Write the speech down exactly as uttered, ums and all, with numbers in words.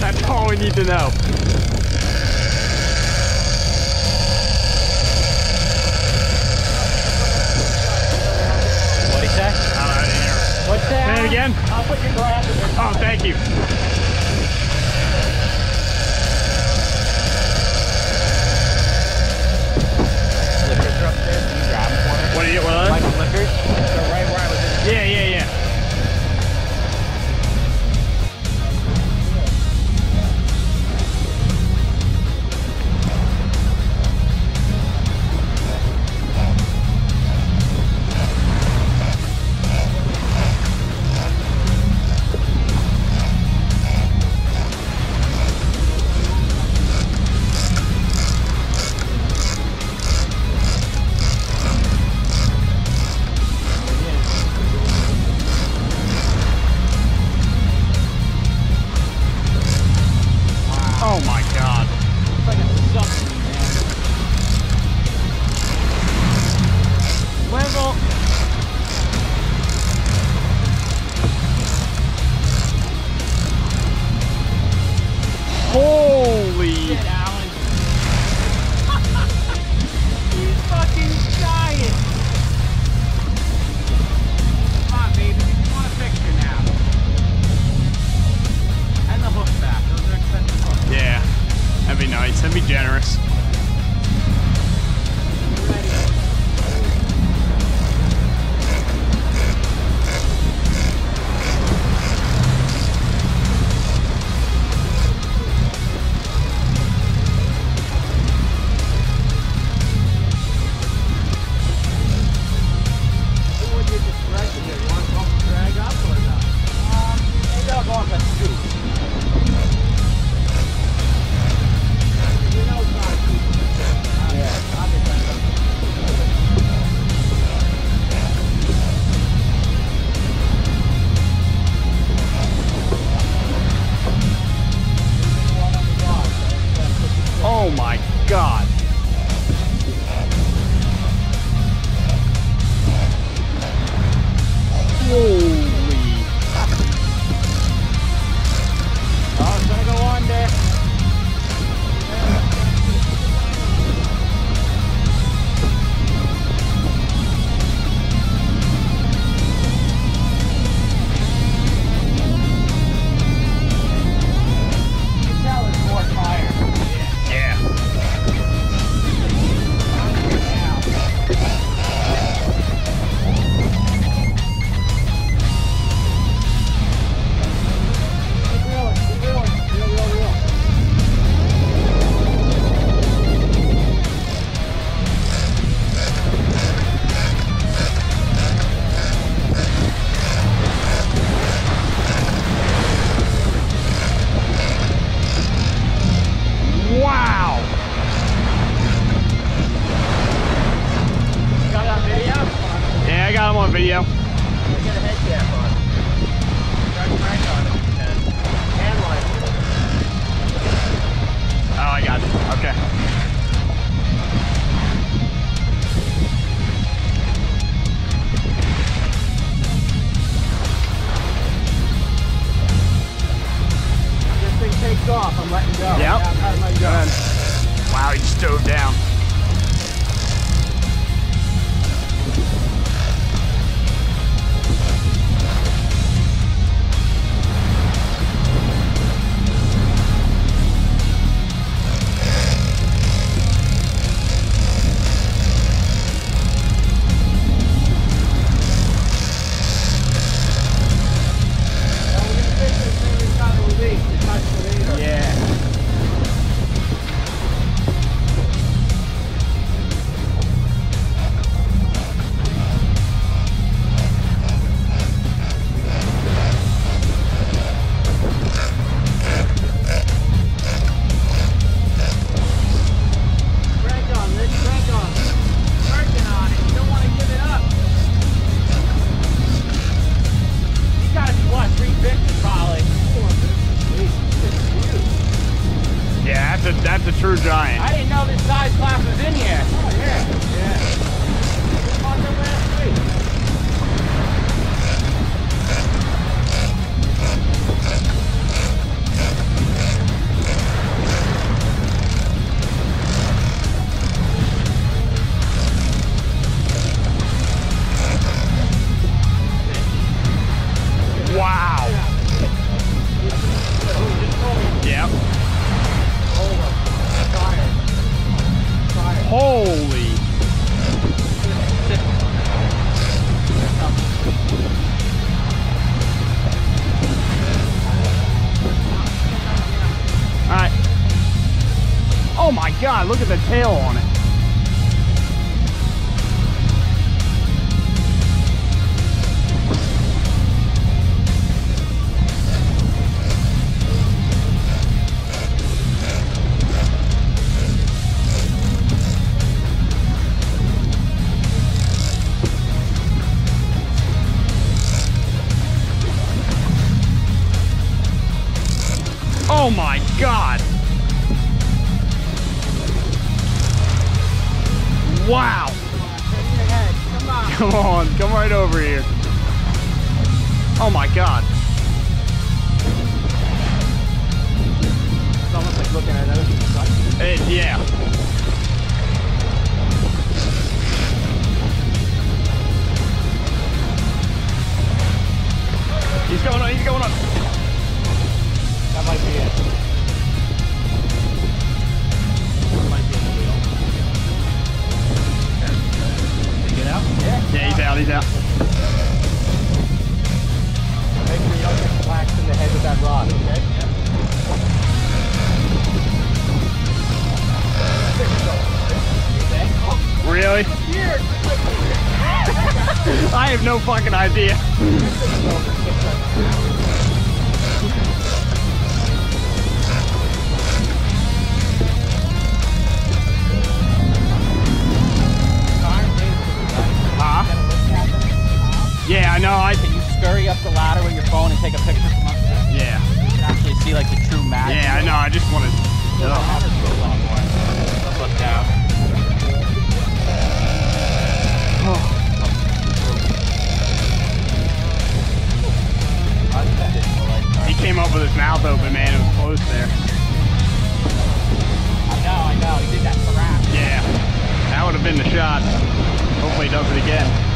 That's all we need to know. What'd he say? I'm out of here. What's that? Say it again? I'll put your glasses in. Oh, thank you. Flickers are up there. Can you grab them for me? What are you, what? Like flickers? They're right where I was in. Yeah, yeah, yeah. Holy shit, Alan. He's fucking dying. Come on, baby. You want a picture now. And the hook back. Those are expensive hooks. Yeah. That'd be nice. That'd be generous. Video. Get a head cap on. Try to crank on it if you can. Hand line a little bit. Oh, I got it. Okay. If this thing takes off, I'm letting go. Yep. Yeah, I'm not letting go. Wow, he just dove down. Yeah. true giant. I didn't know this size class was in here. Oh, yeah. Yeah. Oh my God, look at the tail on it. Oh my God. Wow! Come on. Come on, come right over here. Oh my God. It's almost like looking at ocean sight. It, yeah. He's going up, he's going up. That might be it. That might be it. Out? Yeah, yeah, he's out, he's out. Make sure you don't get whacked in the head with that rod, okay? Yeah. Really? I have no fucking idea. Yeah, I know. I can you scurry up the ladder with your phone and take a picture from up there? Yeah. You can actually see like the true magic. Yeah, I know. I just want to. The ladder's so long, boy. Let's look down. Oh. He came up with his mouth open, man. It was close there. I know, I know. He did that crap. Yeah. That would have been the shot. Hopefully, he does it again.